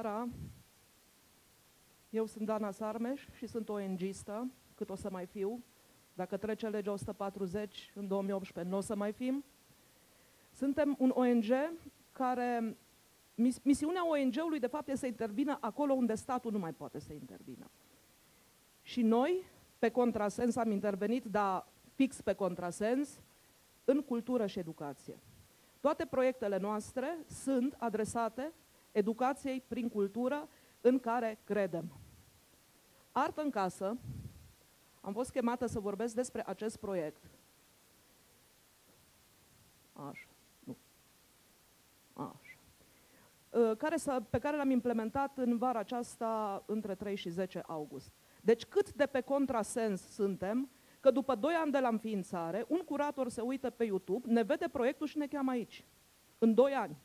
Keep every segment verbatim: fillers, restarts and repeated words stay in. seara, eu sunt Dana Sarmeș și sunt O N G-istă, cât o să mai fiu. Dacă trece legea o sută patruzeci în două mii optsprezece, nu o să mai fim. Suntem un O N G care... Misiunea O N G-ului, de fapt, este să intervină acolo unde statul nu mai poate să intervină. Și noi, pe contrasens, am intervenit, dar fix pe contrasens, în cultură și educație. Toate proiectele noastre sunt adresate educației prin cultură în care credem. Artă în casă, am fost chemată să vorbesc despre acest proiect. Așa, nu. Așa. Care s-a, pe care l-am implementat în vara aceasta între trei și zece august. Deci cât de pe contrasens suntem, că după doi ani de la înființare, un curator se uită pe YouTube, ne vede proiectul și ne cheamă aici. În doi ani.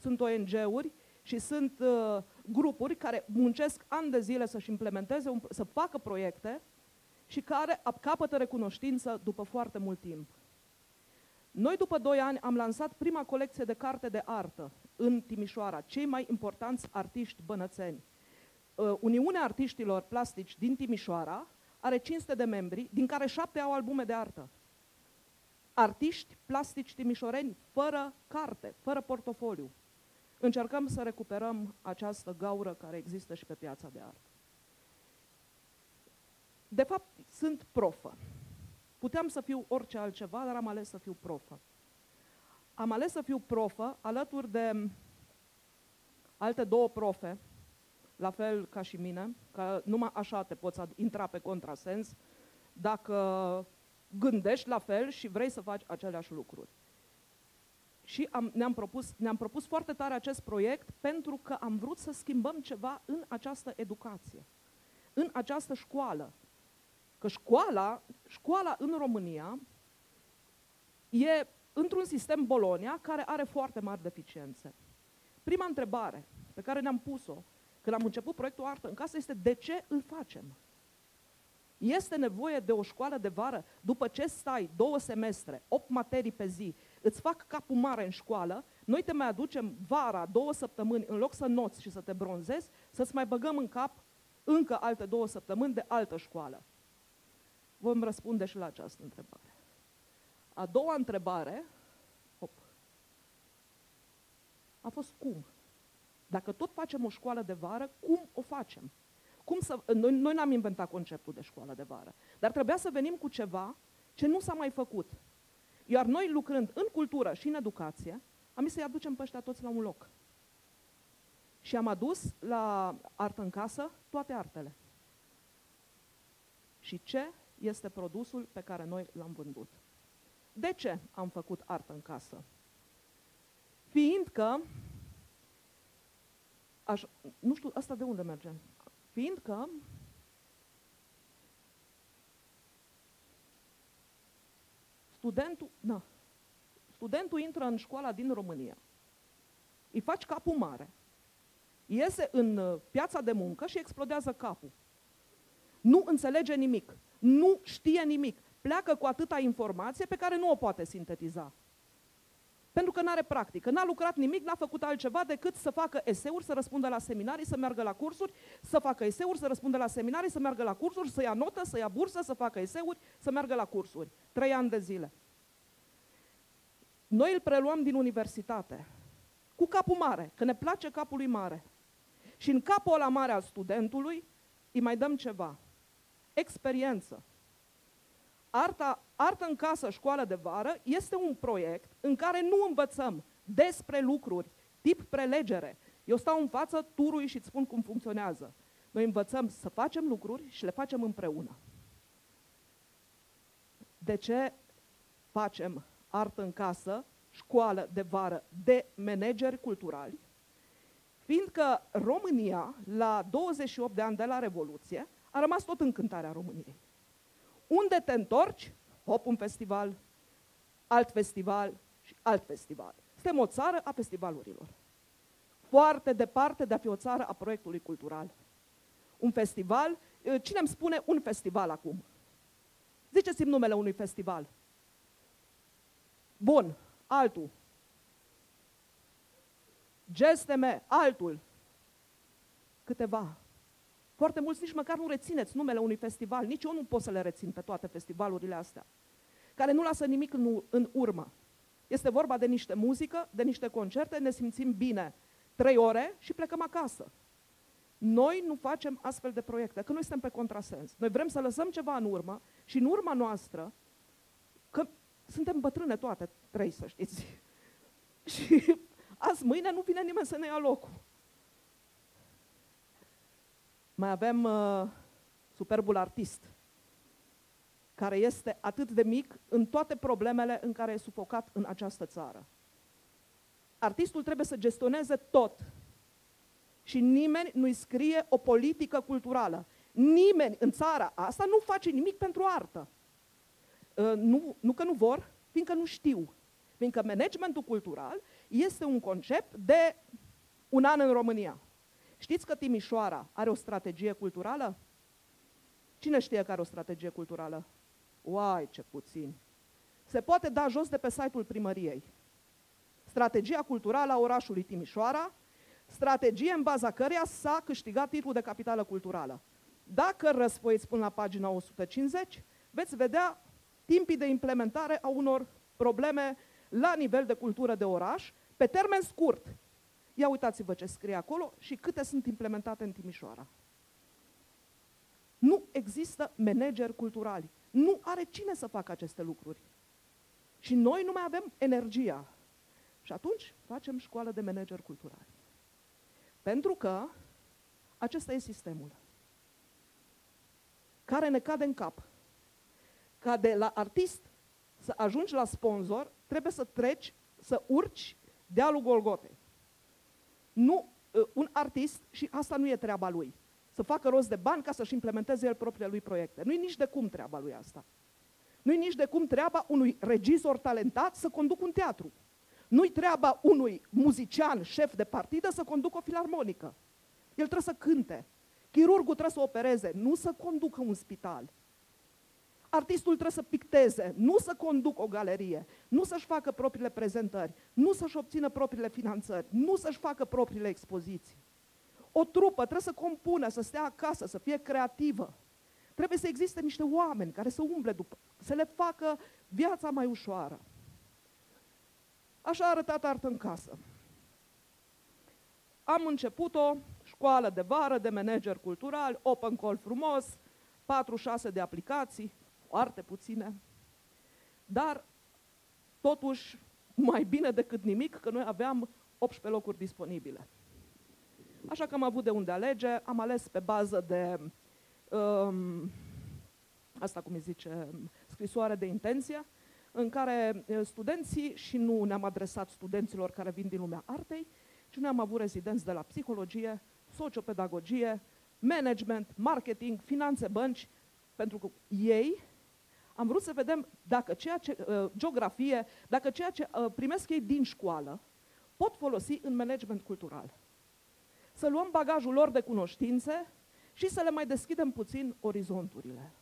Sunt O N G-uri și sunt uh, grupuri care muncesc ani de zile să-și implementeze, un, să facă proiecte și care capătă recunoștință după foarte mult timp. Noi după doi ani am lansat prima colecție de carte de artă în Timișoara, cei mai importanți artiști bănățeni. Uh, Uniunea Artiștilor Plastici din Timișoara are cinci sute de membri, din care șapte au albume de artă. Artiști plastici timișoreni, fără carte, fără portofoliu. Încercăm să recuperăm această gaură care există și pe piața de artă. De fapt, sunt profă. Puteam să fiu orice altceva, dar am ales să fiu profă. Am ales să fiu profă alături de alte două profe, la fel ca și mine, că numai așa te poți intra pe contrasens dacă gândești la fel și vrei să faci aceleași lucruri. Și am, ne-am propus, ne-am propus foarte tare acest proiect pentru că am vrut să schimbăm ceva în această educație, în această școală. Că școala, școala în România e într-un sistem Bologna care are foarte mari deficiențe. Prima întrebare pe care ne-am pus-o când am început proiectul Artă în Casă este: de ce îl facem? Este nevoie de o școală de vară? După ce stai două semestre, opt materii pe zi, îți fac capul mare în școală, noi te mai aducem vara două săptămâni, în loc să noți și să te bronzezi, să-ți mai băgăm în cap încă alte două săptămâni de altă școală. Vom răspunde și la această întrebare. A doua întrebare op, a fost cum? Dacă tot facem o școală de vară, cum o facem? Cum să, noi, noi n-am inventat conceptul de școală de vară, dar trebuia să venim cu ceva ce nu s-a mai făcut. Iar noi, lucrând în cultură și în educație, am zis să-i aducem pe ăștia toți la un loc. Și am adus la Artă în Casă toate artele. Și ce este produsul pe care noi l-am vândut? De ce am făcut Artă în Casă? Fiindcă, aș, nu știu, asta de unde merge? Fiindcă studentul, na, studentul intră în școala din România, îi faci capul mare, iese în piața de muncă și explodează capul. Nu înțelege nimic, nu știe nimic, pleacă cu atâta informație pe care nu o poate sintetiza. Pentru că nu are practică, n-a lucrat nimic, n-a făcut altceva decât să facă eseuri, să răspundă la seminarii, să meargă la cursuri, să facă eseuri, să răspundă la seminarii, să meargă la cursuri, să ia notă, să ia bursă, să facă eseuri, să meargă la cursuri. Trei ani de zile. Noi îl preluăm din universitate, cu capul mare, că ne place capul lui mare. Și în capul ăla mare al studentului îi mai dăm ceva. Experiență. Arta, Artă în Casă, școală de vară, este un proiect în care nu învățăm despre lucruri, tip prelegere. Eu stau în fața turului și îți spun cum funcționează. Noi învățăm să facem lucruri și le facem împreună. De ce facem Artă în Casă, școală de vară de manageri culturali? Fiindcă România, la douăzeci și opt de ani de la Revoluție, a rămas tot în cântarea României. Unde te întorci, hop, un festival, alt festival și alt festival. Suntem o țară a festivalurilor. Foarte departe de a fi o țară a proiectului cultural. Un festival, cine îmi spune un festival acum? Ziceți-mi numele unui festival. Bun, altul. G S M, altul. câteva. Foarte mulți nici măcar nu rețineți numele unui festival, nici eu nu pot să le rețin pe toate festivalurile astea, care nu lasă nimic în urmă. Este vorba de niște muzică, de niște concerte, ne simțim bine trei ore și plecăm acasă. Noi nu facem astfel de proiecte, că noi suntem pe contrasens. Noi vrem să lăsăm ceva în urmă și în urma noastră, că suntem bătrâne toate trei, să știți. Și azi, mâine, nu vine nimeni să ne ia locul. Mai avem uh, superbul artist, care este atât de mic în toate problemele în care e sufocat în această țară. Artistul trebuie să gestioneze tot. Și nimeni nu-i scrie o politică culturală. Nimeni în țara asta nu face nimic pentru artă. Uh, nu, nu că nu vor, fiindcă nu știu. Fiindcă managementul cultural este un concept de un an în România. Știți că Timișoara are o strategie culturală? Cine știe că are o strategie culturală? Uai, ce puțin! Se poate da jos de pe site-ul primăriei. Strategia culturală a orașului Timișoara, strategie în baza căreia s-a câștigat titlul de capitală culturală. Dacă răsfoiți până la pagina o sută cincizeci, veți vedea timpii de implementare a unor probleme la nivel de cultură de oraș, pe termen scurt. Ia uitați-vă ce scrie acolo și câte sunt implementate în Timișoara. Nu există manageri culturali. Nu are cine să facă aceste lucruri. Și noi nu mai avem energia. Și atunci facem școală de manageri culturali. Pentru că acesta e sistemul care ne cade în cap. Ca de la artist să ajungi la sponsor, trebuie să treci, să urci dealul Golgotei. Nu, un artist, și asta nu e treaba lui, să facă rost de bani ca să-și implementeze el propriile lui proiecte. Nu-i nici de cum treaba lui asta. Nu-i nici de cum treaba unui regizor talentat să conducă un teatru. Nu-i treaba unui muzician, șef de partidă, să conducă o filarmonică. El trebuie să cânte. Chirurgul trebuie să opereze, nu să conducă un spital. Artistul trebuie să picteze, nu să conducă o galerie, nu să-și facă propriile prezentări, nu să-și obțină propriile finanțări, nu să-și facă propriile expoziții. O trupă trebuie să compună, să stea acasă, să fie creativă. Trebuie să existe niște oameni care să umble după, să le facă viața mai ușoară. Așa a arătat artă în casă. Am început-o, școală de vară, de manager cultural, open call frumos, patru șase de aplicații, foarte puține, dar totuși mai bine decât nimic, că noi aveam optsprezece locuri disponibile. Așa că am avut de unde alege, am ales pe bază de, um, asta cum îi zice, scrisoare de intenție, în care studenții, și nu ne-am adresat studenților care vin din lumea artei, ci ne-am avut rezidenți de la psihologie, sociopedagogie, management, marketing, finanțe, bănci, pentru că ei, am vrut să vedem dacă ceea ce, uh, geografie, dacă ceea ce uh, primesc ei din școală pot folosi în management cultural. Să luăm bagajul lor de cunoștințe și să le mai deschidem puțin orizonturile.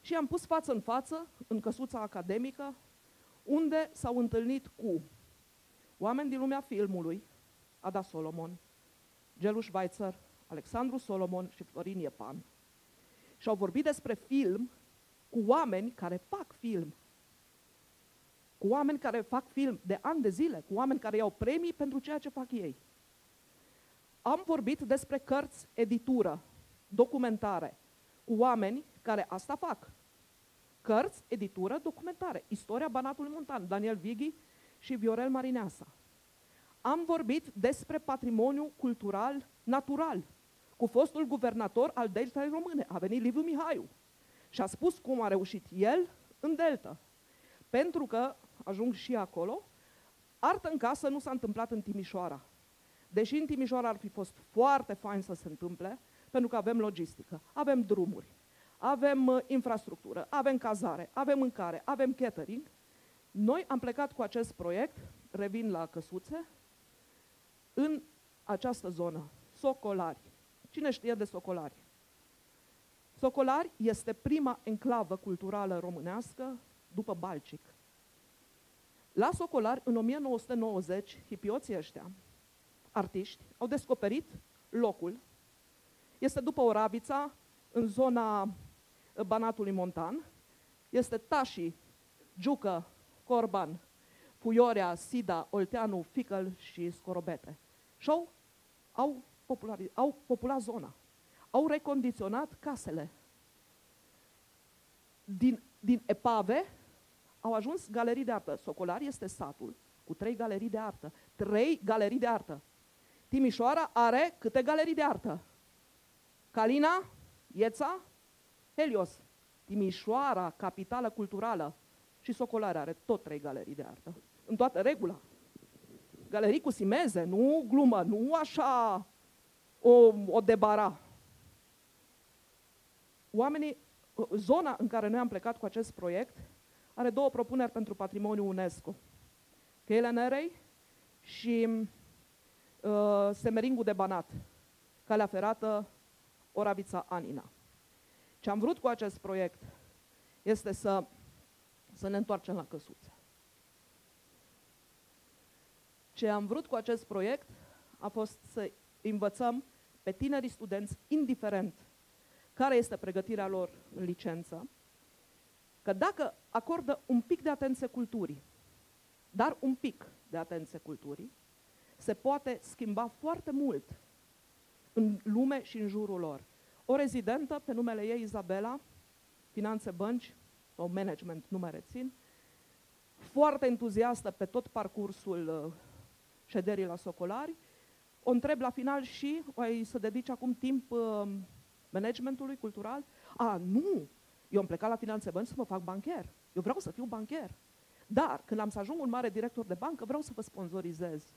Și am pus față în față, în căsuța academică, unde s-au întâlnit cu oameni din lumea filmului, Ada Solomon, Gelu Schweitzer, Alexandru Solomon și Florin Iepan. Și au vorbit despre film cu oameni care fac film. Cu oameni care fac film de ani de zile, cu oameni care iau premii pentru ceea ce fac ei. Am vorbit despre cărți, editură, documentare, cu oameni care asta fac. Cărți, editură, documentare. Istoria Banatului Montan, Daniel Vighi și Viorel Marineasa. Am vorbit despre patrimoniu cultural natural, cu fostul guvernator al Deltei Române. A venit Liviu Mihaiu și a spus cum a reușit el în Delta. Pentru că, ajung și acolo, artă în casă nu s-a întâmplat în Timișoara. Deși în Timișoara ar fi fost foarte fain să se întâmple, pentru că avem logistică, avem drumuri, avem infrastructură, avem cazare, avem mâncare, avem catering. Noi am plecat cu acest proiect, revin la căsuțe, în această zonă, Socolari. Cine știe de Socolari? Socolari este prima enclavă culturală românească după Balcic. La Socolari, în o mie nouă sute nouăzeci, hipioții ăștia, artiști, au descoperit locul Este după Orabița, în zona Banatului Montan. Este Tashi, Giucă, Corban, Fuiorea, Sida, Olteanu, Ficăl și Scorobete. Și au, au, populariz, au populat zona. Au recondiționat casele. Din, din epave au ajuns galerii de artă. Socolari este satul cu trei galerii de artă. Trei galerii de artă. Timișoara are câte galerii de artă? Calina, Ieța, Helios. Timișoara, capitală culturală, și Socolari are tot trei galerii de artă. În toată regula. Galerii cu simeze, nu glumă, nu așa o, o debara. Oamenii, zona în care noi am plecat cu acest proiect are două propuneri pentru patrimoniu UNESCO. Cheile Nerei și uh, Semeringul de Banat, calea ferată Oravița Anina. Ce am vrut cu acest proiect este să, să ne întoarcem la căsuțe. Ce am vrut cu acest proiect a fost să învățăm pe tinerii studenți, indiferent care este pregătirea lor în licență, că dacă acordă un pic de atenție culturii, dar un pic de atenție culturii, se poate schimba foarte mult în lume și în jurul lor. O rezidentă, pe numele ei Izabela, finanțe bănci, sau management, nu mai rețin, foarte entuziastă pe tot parcursul șederii la Socolari, o întreb la final și o ai să dedici acum timp managementului cultural? A, nu! Eu am plecat la finanțe bănci să mă fac bancher. Eu vreau să fiu bancher. Dar când am să ajung un mare director de bancă, vreau să vă sponsorizez.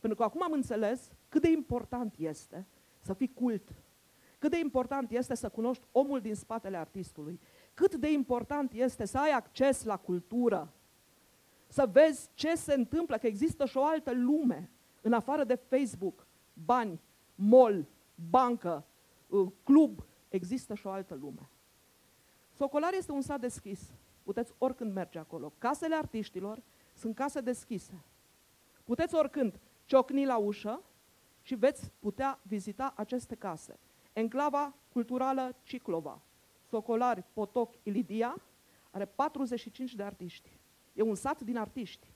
Pentru că acum am înțeles cât de important este să fii cult, cât de important este să cunoști omul din spatele artistului, cât de important este să ai acces la cultură, să vezi ce se întâmplă, că există și o altă lume, în afară de Facebook, bani, mall, bancă, club, există și o altă lume. Socolari este un sat deschis, puteți oricând merge acolo. Casele artiștilor sunt case deschise. Puteți oricând ciocni la ușă și veți putea vizita aceste case. Enclava culturală Ciclova, Socolari, Potoc, Ilidia, are patruzeci și cinci de artiști. E un sat din artiști.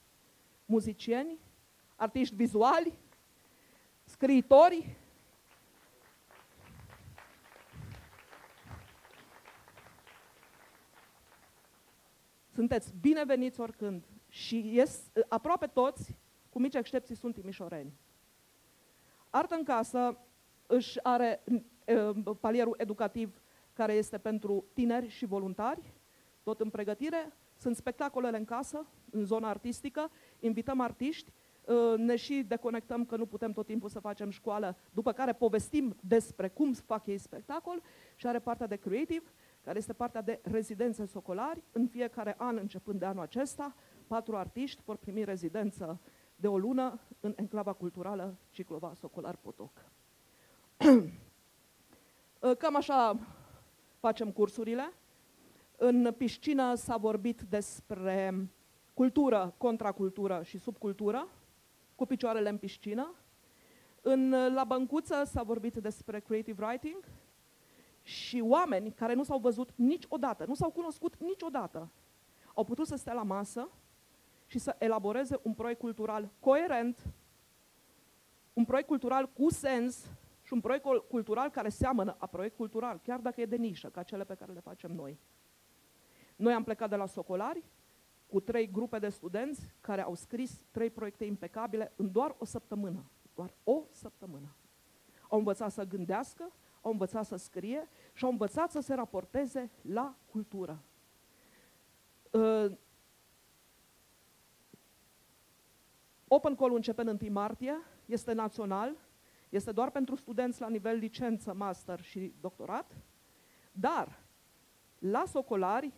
Muzicieni, artiști vizuali, scriitori. Sunteți bineveniți oricând și ies, aproape toți, cu mici excepții, sunt timișoreni. Artă în casă își are uh, palierul educativ care este pentru tineri și voluntari, tot în pregătire. Sunt spectacolele în casă, în zona artistică, invităm artiști, uh, ne și deconectăm că nu putem tot timpul să facem școală, după care povestim despre cum fac ei spectacol și are partea de creative, care este partea de rezidențe Socolari. În fiecare an, începând de anul acesta, patru artiști vor primi rezidență de o lună în enclava culturală Ciclova Socolar Potoc. Cam așa facem cursurile. În piscină s-a vorbit despre cultură, contracultură și subcultură, cu picioarele în piscină. În, la băncuță s-a vorbit despre creative writing și oameni care nu s-au văzut niciodată, nu s-au cunoscut niciodată, au putut să stea la masă și să elaboreze un proiect cultural coerent, un proiect cultural cu sens și un proiect cultural care seamănă a proiect cultural, chiar dacă e de nișă, ca cele pe care le facem noi. Noi am plecat de la Socolari cu trei grupe de studenți care au scris trei proiecte impecabile în doar o săptămână. Doar o săptămână. Au învățat să gândească, au învățat să scrie și au învățat să se raporteze la cultură. Uh, Open Call începând în întâi martie, este național, este doar pentru studenți la nivel licență, master și doctorat, dar la Socolari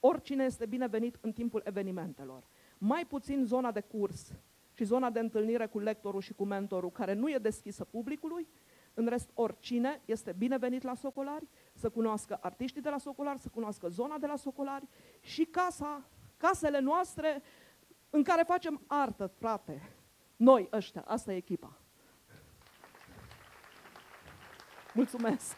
oricine este binevenit în timpul evenimentelor. Mai puțin zona de curs și zona de întâlnire cu lectorul și cu mentorul, care nu e deschisă publicului. În rest, oricine este binevenit la Socolari, să cunoască artiștii de la Socolari, să cunoască zona de la Socolari și casa, casele noastre în care facem artă, frate. Noi ăștia, asta e echipa. Mulțumesc!